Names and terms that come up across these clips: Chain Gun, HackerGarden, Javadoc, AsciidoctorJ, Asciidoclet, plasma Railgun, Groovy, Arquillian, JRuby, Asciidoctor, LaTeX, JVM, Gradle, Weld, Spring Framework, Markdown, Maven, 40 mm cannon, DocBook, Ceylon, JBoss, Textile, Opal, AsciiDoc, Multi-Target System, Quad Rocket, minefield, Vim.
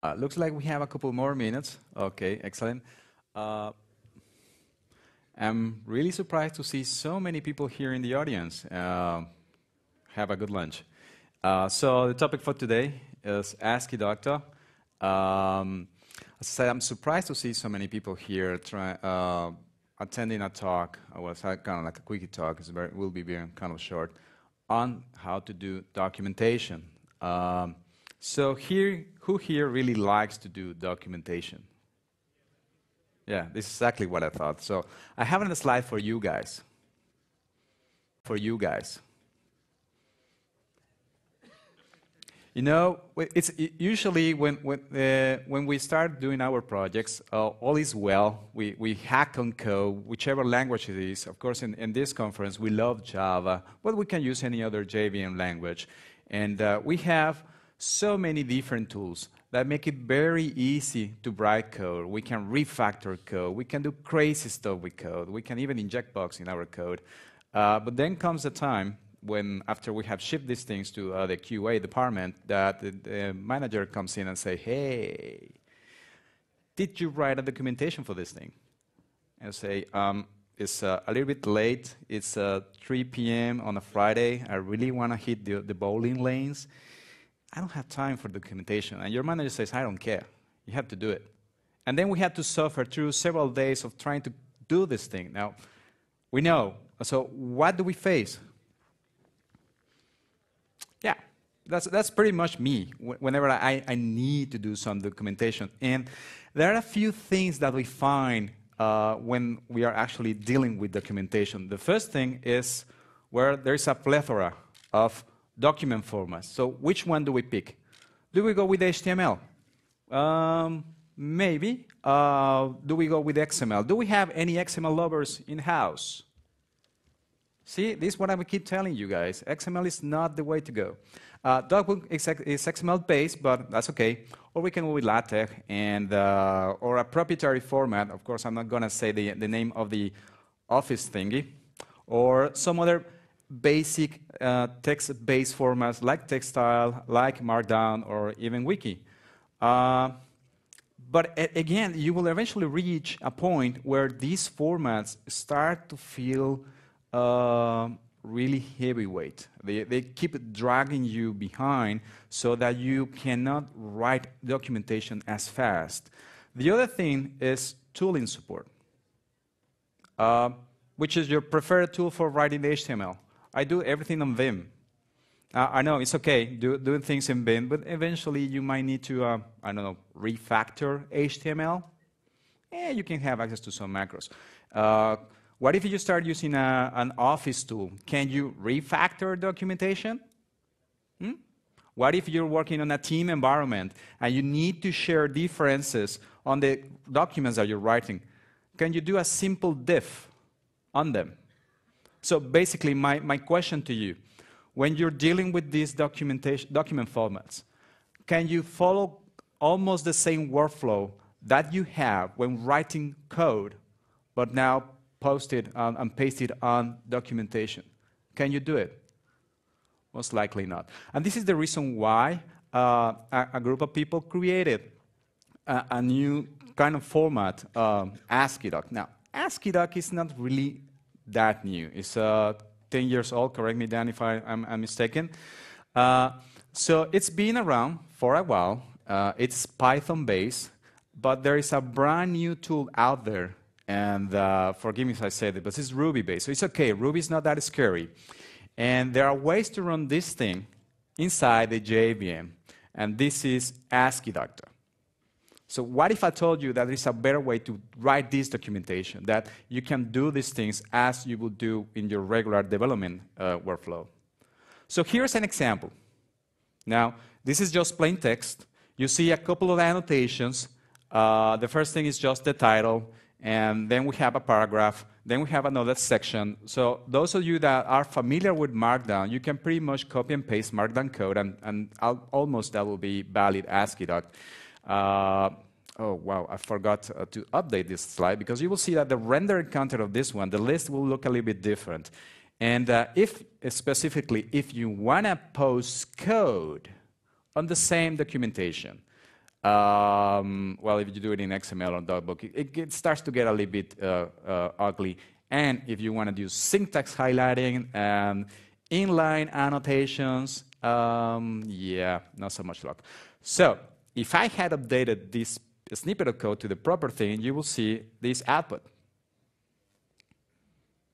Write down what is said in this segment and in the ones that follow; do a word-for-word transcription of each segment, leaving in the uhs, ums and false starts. Uh, looks like we have a couple more minutes. Okay, excellent. Uh, I'm really surprised to see so many people here in the audience. Uh, have a good lunch. Uh, so the topic for today is AsciiDoctor. Um, as I said, I'm surprised to see so many people here try, uh, attending a talk. Well, it's kind of like a quickie talk. It's very, will be very kind of short on how to do documentation. Um, So here, who here really likes to do documentation? Yeah, this is exactly what I thought. So I have a slide for you guys. For you guys. You know, it's it usually when when uh, when we start doing our projects, uh, all is well. We we hack on code, whichever language it is. Of course, in, in this conference, we love Java, but we can use any other J V M language, and uh, we have so many different tools that make it very easy to write code. We can refactor code. We can do crazy stuff with code. We can even inject bugs in our code. Uh, but then comes the time when, after we have shipped these things to uh, the Q A department, that the, the manager comes in and says, hey, did you write a documentation for this thing? And say, um, it's uh, a little bit late. It's uh, three P M on a Friday. I really want to hit the, the bowling lanes. I don't have time for documentation. And your manager says, I don't care. You have to do it. And then we had to suffer through several days of trying to do this thing. Now, we know. So what do we face? Yeah, that's, that's pretty much me whenever I, I need to do some documentation. And there are a few things that we find uh, when we are actually dealing with documentation. The first thing is where there is a plethora of document formats. So which one do we pick? Do we go with H T M L? Um, maybe. Uh, do we go with X M L? Do we have any X M L lovers in-house? See, this is what I keep telling you guys. X M L is not the way to go. Uh, DocBook is, is X M L-based, but that's okay. Or we can go with LaTeX and, uh, or a proprietary format. Of course, I'm not going to say the, the name of the office thingy. Or some other basic uh, text-based formats like Textile, like Markdown, or even Wiki. Uh, but again, you will eventually reach a point where these formats start to feel uh, really heavyweight. They, they keep dragging you behind so that you cannot write documentation as fast. The other thing is tooling support. Uh, which is your preferred tool for writing the H T M L? I do everything on Vim. Uh, I know, it's okay do, doing things in Vim, but eventually you might need to, uh, I don't know, refactor H T M L. Eh, you can have access to some macros. Uh, what if you start using a, an Office tool? Can you refactor documentation? Hmm? What if you're working on a team environment and you need to share differences on the documents that you're writing? Can you do a simple diff on them? So basically, my, my question to you, when you're dealing with these documentation, document formats, can you follow almost the same workflow that you have when writing code, but now post it on, and paste it on documentation? Can you do it? Most likely not. And this is the reason why uh, a, a group of people created a, a new kind of format, um, AsciiDoc. Now, AsciiDoc is not really that new. It's uh, ten years old. Correct me, Dan, if I, I'm, I'm mistaken. Uh, so it's been around for a while. Uh, it's Python-based, but there is a brand new tool out there. And uh, forgive me if I said it, but it's Ruby-based. So it's okay. Ruby's not that scary. And there are ways to run this thing inside the J V M. And this is AsciiDoctor. So what if I told you that there's a better way to write this documentation, that you can do these things as you would do in your regular development uh, workflow? So here's an example. Now, this is just plain text. You see a couple of annotations. Uh, the first thing is just the title, and then we have a paragraph, then we have another section. So those of you that are familiar with Markdown, you can pretty much copy and paste Markdown code, and, and almost that will be valid AsciiDoc. Uh, oh, wow, I forgot uh, to update this slide, because you will see that the rendered content of this one, the list will look a little bit different. And uh, if, specifically, if you want to post code on the same documentation, Um, well, if you do it in X M L or DocBook, it, it starts to get a little bit uh, uh, ugly. And if you want to do syntax highlighting and inline annotations, um, yeah, not so much luck. So if I had updated this snippet of code to the proper thing, you will see this output.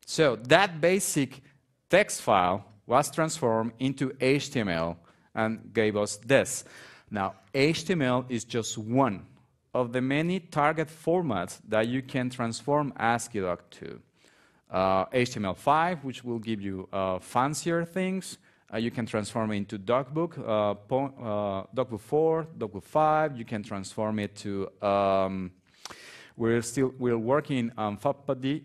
So that basic text file was transformed into H T M L and gave us this. Now, H T M L is just one of the many target formats that you can transform AsciiDoc to. Uh, H T M L five, which will give you uh, fancier things. Uh, you can transform it into DocBook, uh, uh, DocBook four, DocBook five. You can transform it to, um, we're still, we're working on F A P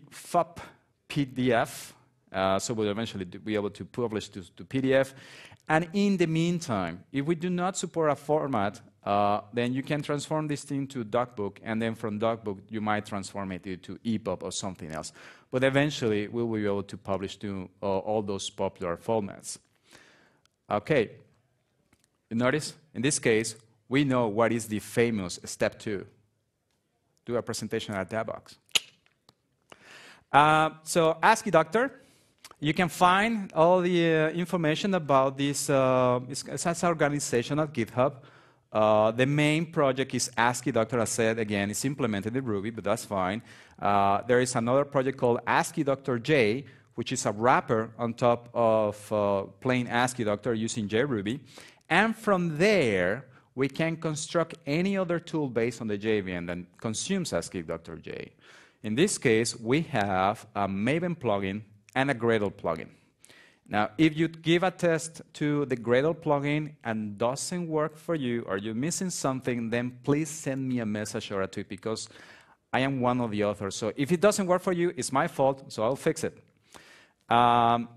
P D F, uh, so we'll eventually be able to publish to, to P D F. And in the meantime, if we do not support a format, uh, then you can transform this thing to DocBook, and then from DocBook, you might transform it to E PUB or something else. But eventually, we will be able to publish to uh, all those popular formats. Okay, notice, in this case, we know what is the famous step two. Do a presentation at Devoxx. Uh, so, AsciiDoctor. You can find all the uh, information about this uh, it's, it's organization at GitHub. Uh, the main project is AsciiDoctor, I said again, it's implemented in Ruby, but that's fine. Uh, there is another project called AsciiDoctorJ, which is a wrapper on top of uh, plain AsciiDoctor using JRuby. And from there, we can construct any other tool based on the J V M that consumes AsciiDoctorJ. In this case, we have a Maven plugin and a Gradle plugin. Now, if you give a test to the Gradle plugin and doesn't work for you, or you're missing something, then please send me a message or a tweet, because I am one of the authors. So if it doesn't work for you, it's my fault, so I'll fix it. Um,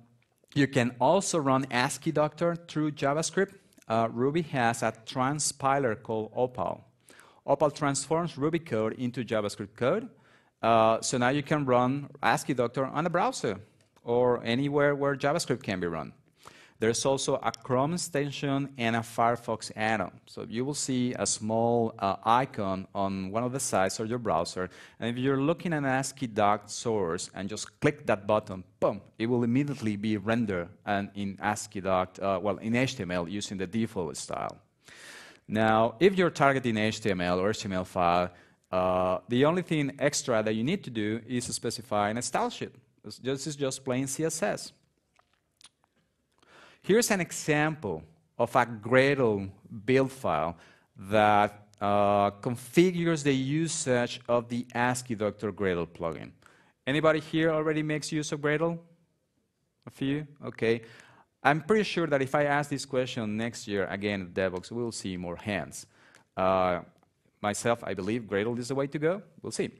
you can also run AsciiDoctor through JavaScript. Uh, Ruby has a transpiler called Opal. Opal transforms Ruby code into JavaScript code. Uh, so now you can run AsciiDoctor on a browser, or anywhere where JavaScript can be run. There's also a Chrome extension and a Firefox add-on. So you will see a small uh, icon on one of the sides of your browser. And if you're looking at an AsciiDoc source and just click that button, boom, it will immediately be rendered and in AsciiDoc, uh, well, in H T M L using the default style. Now, if you're targeting H T M L or H T M L five, uh, the only thing extra that you need to do is to specify a style sheet. This is just plain C S S. Here's an example of a Gradle build file that uh, configures the usage of the AsciiDoctor Gradle plugin. Anybody here already makes use of Gradle? A few? Okay. I'm pretty sure that if I ask this question next year, again at Devoxx, we'll see more hands. Uh, myself, I believe Gradle is the way to go. We'll see.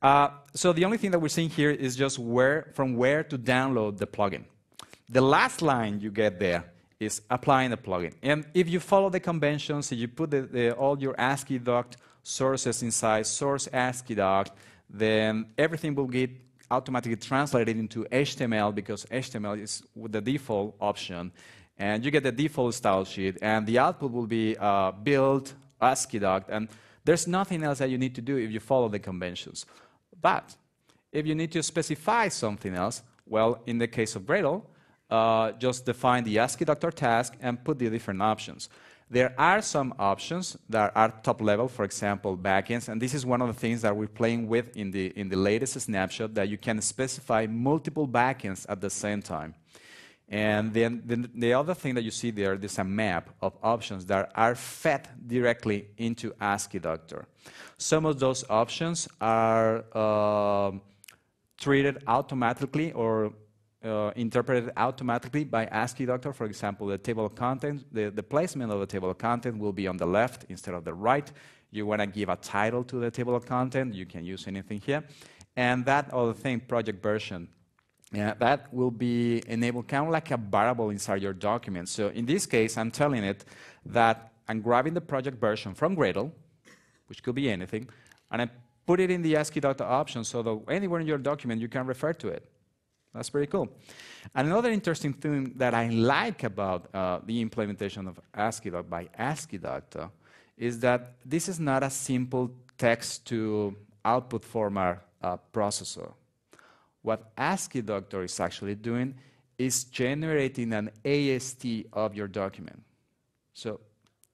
Uh, so the only thing that we're seeing here is just where, from where to download the plugin. The last line you get there is applying the plugin. And if you follow the conventions, if you put the, the, all your AsciiDoc sources inside source AsciiDoc, then everything will get automatically translated into H T M L, because H T M L is the default option. And you get the default style sheet, and the output will be uh, build AsciiDoc. And there's nothing else that you need to do if you follow the conventions. But if you need to specify something else, well, in the case of Gradle, uh, just define the AsciiDoctor task and put the different options. There are some options that are top level, for example, backends, and this is one of the things that we're playing with in the, in the latest snapshot, that you can specify multiple backends at the same time. And then the, the other thing that you see there is a map of options that are fed directly into AsciiDoctor. Some of those options are uh, treated automatically or uh, interpreted automatically by AsciiDoctor. For example, the table of contents, the, the placement of the table of contents will be on the left instead of the right. You want to give a title to the table of contents, you can use anything here. And that other thing, project version. Yeah, that will be enabled kind of like a variable inside your document. So in this case, I'm telling it that I'm grabbing the project version from Gradle, which could be anything, and I put it in the AsciiDoctor option so that anywhere in your document you can refer to it. That's pretty cool. And another interesting thing that I like about uh, the implementation of AsciiDoc by AsciiDoctor is that this is not a simple text-to-output format uh, processor. What AsciiDoctor is actually doing is generating an A S T of your document. So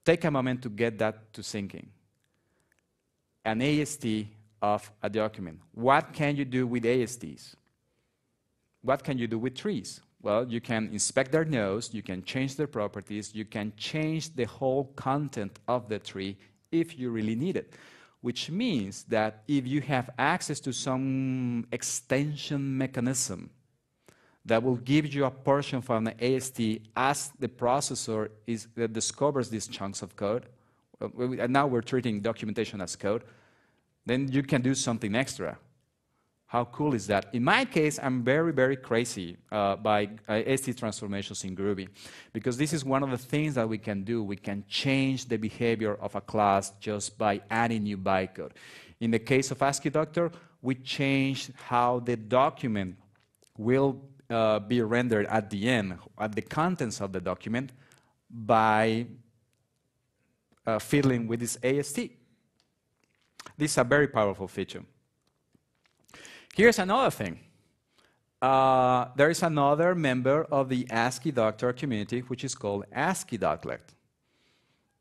take a moment to get that to thinking. An A S T of a document. What can you do with A S Ts? What can you do with trees? Well, you can inspect their nodes, you can change their properties, you can change the whole content of the tree if you really need it, which means that if you have access to some extension mechanism that will give you a portion from the A S T as the processor is, that discovers these chunks of code, and now we're treating documentation as code, then you can do something extra. How cool is that? In my case, I'm very, very crazy uh, by uh, A S T transformations in Groovy, because this is one of the things that we can do. We can change the behavior of a class just by adding new bytecode. In the case of AsciiDoctor, we changed how the document will uh, be rendered at the end, at the contents of the document, by uh, fiddling with this A S T. This is a very powerful feature. Here's another thing. Uh, there is another member of the AsciiDoctor community, which is called AsciiDoclet.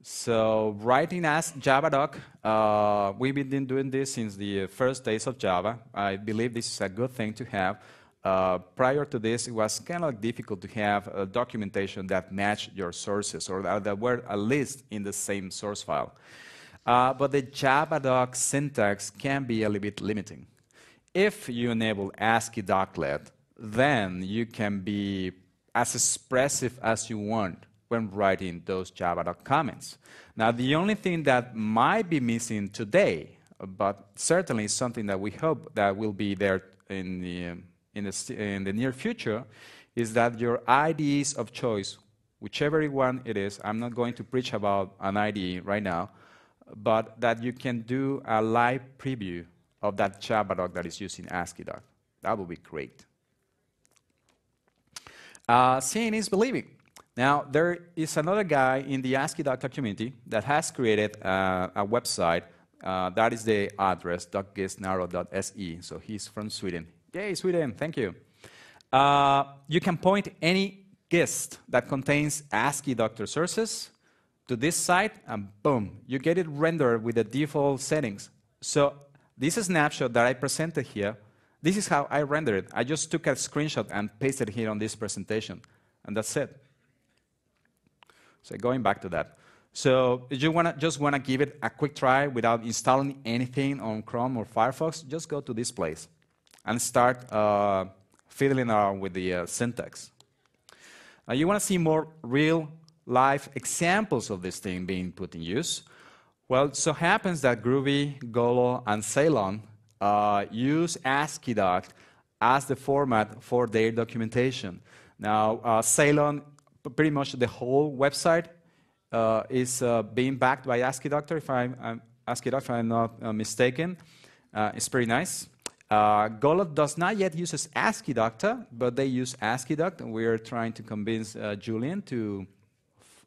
So writing as Javadoc, uh, we've been doing this since the first days of Java. I believe this is a good thing to have. Uh, prior to this, it was kind of difficult to have uh, documentation that matched your sources, or that were at least in the same source file. Uh, but the Javadoc syntax can be a little bit limiting. If you enable AsciiDoclet, then you can be as expressive as you want when writing those Javadoc comments. Now, the only thing that might be missing today, but certainly something that we hope that will be there in the, in the, in the near future, is that your I D Es of choice, whichever one it is, I'm not going to preach about an I D E right now, but that you can do a live preview of that Javadoc that is using AsciiDoc. That would be great. Uh, seeing is believing. Now, there is another guy in the AsciiDoctor community that has created uh, a website. Uh, that is the address, doc gets narrow dot S E. So he's from Sweden. Yay, Sweden, thank you. Uh, you can point any gist that contains AsciiDoctor sources to this site, and boom, you get it rendered with the default settings. So this snapshot that I presented here, this is how I rendered it. I just took a screenshot and pasted it here on this presentation, and that's it. So going back to that. So if you wanna, just want to give it a quick try without installing anything on Chrome or Firefox, just go to this place and start uh, fiddling around with the uh, syntax. Uh, you want to see more real-life examples of this thing being put in use. Well, it so happens that Groovy, Golo, and Ceylon uh, use AsciiDoc as the format for their documentation. Now, uh, Ceylon, pretty much the whole website uh, is uh, being backed by AsciiDoctor, if I'm, I'm, AsciiDoc, if I'm not uh, mistaken. Uh, it's pretty nice. Uh, Golo does not yet use AsciiDoctor, but they use AsciiDoc, and we're trying to convince uh, Julian to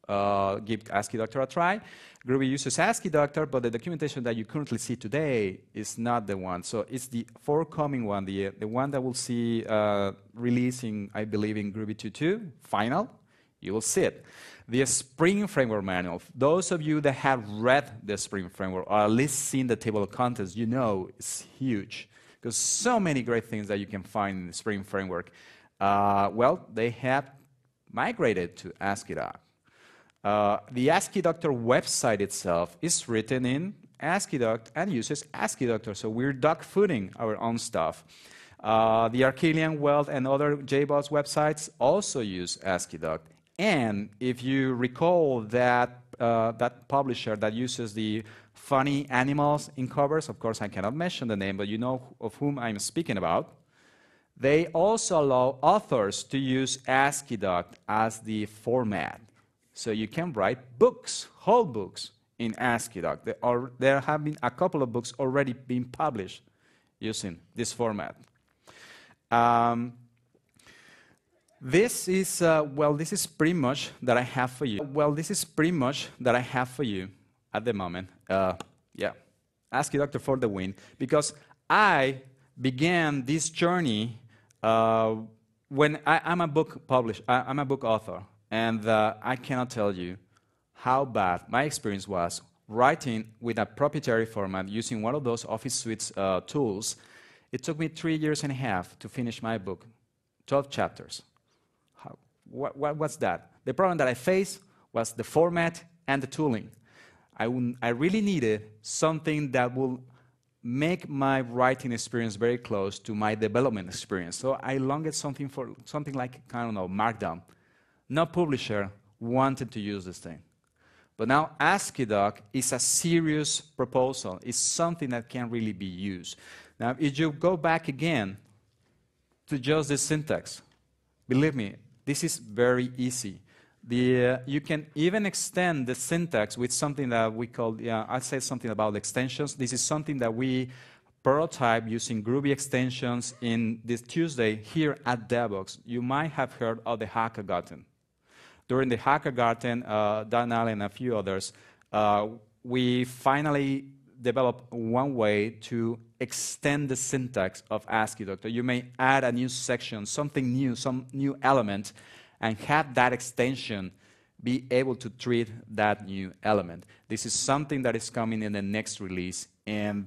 Uh, give AsciiDoctor a try. Groovy uses AsciiDoctor, but the documentation that you currently see today is not the one. So it's the forthcoming one, the, the one that we'll see uh, releasing, I believe, in Groovy two point two, final. You will see it. The Spring Framework manual. Those of you that have read the Spring Framework, or at least seen the table of contents, you know it's huge. Because so many great things that you can find in the Spring Framework. Uh, well, they have migrated to AsciiDoc. Uh, the AsciiDoctor website itself is written in AsciiDoc and uses AsciiDoctor, so we're dogfooding our own stuff. Uh, the Arquillian, Weld, and other JBoss websites also use AsciiDoc. And if you recall that, uh, that publisher that uses the funny animals in covers, of course I cannot mention the name, but you know of whom I'm speaking about. They also allow authors to use AsciiDoc as the format. So you can write books, whole books, in AsciiDoc. There, are, there have been a couple of books already being published using this format. Um, this is uh, well. This is pretty much that I have for you. Well, this is pretty much that I have for you. at the moment. Uh, yeah, AsciiDoctor for the win, because I began this journey uh, when I, I'm a book publisher, I, I'm a book author, and uh, I cannot tell you how bad my experience was writing with a proprietary format using one of those Office Suites uh, tools. It took me three years and a half to finish my book, twelve chapters. How, wh wh what's that? The problem that I faced was the format and the tooling. I, I really needed something that will make my writing experience very close to my development experience. So I longed something for something like, I don't know, Markdown. No publisher wanted to use this thing. But now AsciiDoc is a serious proposal. It's something that can really be used. Now, if you go back again to just the syntax, believe me, this is very easy. The, uh, you can even extend the syntax with something that we call, yeah, I'll say something about extensions. This is something that we prototype using Groovy extensions in this Tuesday here at Devoxx. You might have heard of the HackerGarden. During the HackerGarden, uh, Dan Allen and a few others, uh, we finally developed one way to extend the syntax of AsciiDoctor. You may add a new section, something new, some new element, and have that extension be able to treat that new element. This is something that is coming in the next release, and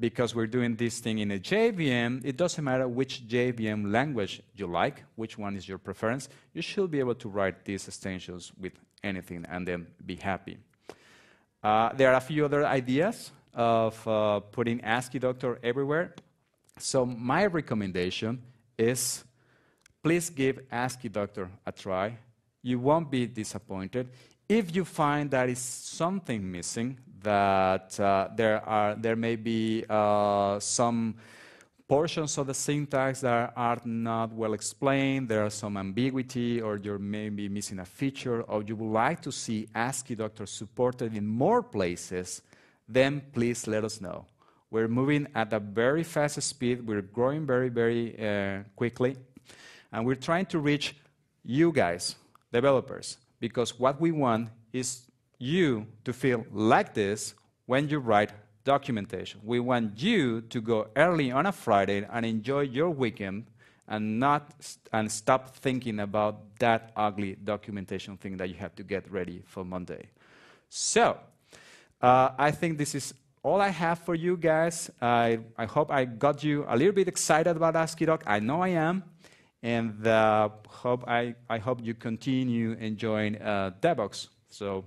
because we're doing this thing in a J V M, it doesn't matter which J V M language you like, which one is your preference, you should be able to write these extensions with anything and then be happy. Uh, there are a few other ideas of uh, putting AsciiDoctor everywhere, so my recommendation is please give AsciiDoctor a try. You won't be disappointed. If you find that is something missing, that uh, there are there may be uh, some portions of the syntax that are not well explained, there are some ambiguity, or you may be missing a feature, or you would like to see AsciiDoctor supported in more places, then please let us know. We're moving at a very fast speed. We're growing very, very uh, quickly. And we're trying to reach you guys, developers, because what we want is you to feel like this when you write documentation. We want you to go early on a Friday and enjoy your weekend and not st and stop thinking about that ugly documentation thing that you have to get ready for Monday. So uh, I think this is all I have for you guys. I, I hope I got you a little bit excited about AsciiDoc. I know I am. And uh, hope I, I hope you continue enjoying uh, Devoxx. So